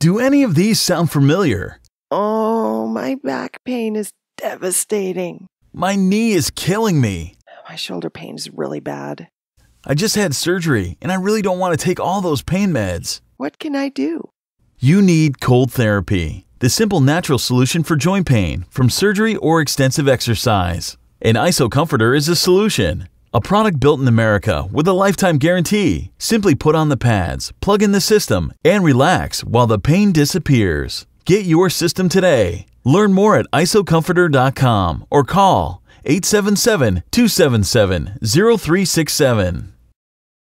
Do any of these sound familiar? Oh, my back pain is devastating. My knee is killing me. My shoulder pain is really bad. I just had surgery, and I really don't want to take all those pain meds. What can I do? You need cold therapy, the simple natural solution for joint pain from surgery or extensive exercise. An IsoComforter is a solution. A product built in America with a lifetime guarantee. Simply put on the pads, plug in the system, and relax while the pain disappears. Get your system today. Learn more at isocomforter.com or call 877-277-0367.